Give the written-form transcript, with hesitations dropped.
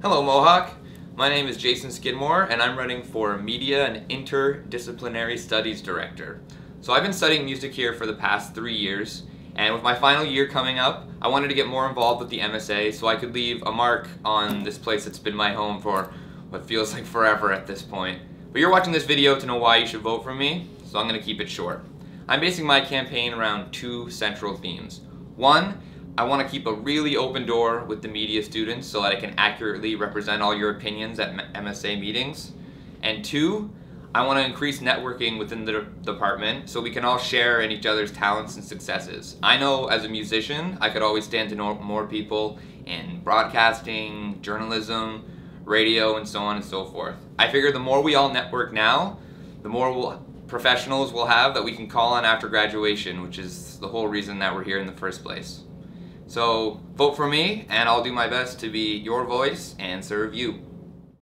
Hello Mohawk, my name is Jason Skidmore and I'm running for Media and Interdisciplinary Studies Director. So I've been studying music here for the past 3 years, and with my final year coming up I wanted to get more involved with the MSA so I could leave a mark on this place that's been my home for what feels like forever at this point. But you're watching this video to know why you should vote for me, so I'm going to keep it short. I'm basing my campaign around two central themes. One, I want to keep a really open door with the media students so that I can accurately represent all your opinions at MSA meetings. And two, I want to increase networking within the department so we can all share in each other's talents and successes. I know as a musician, I could always stand to know more people in broadcasting, journalism, radio, and so on and so forth. I figure the more we all network now, the more professionals we'll have that we can call on after graduation, which is the whole reason that we're here in the first place. So vote for me, and I'll do my best to be your voice and serve you.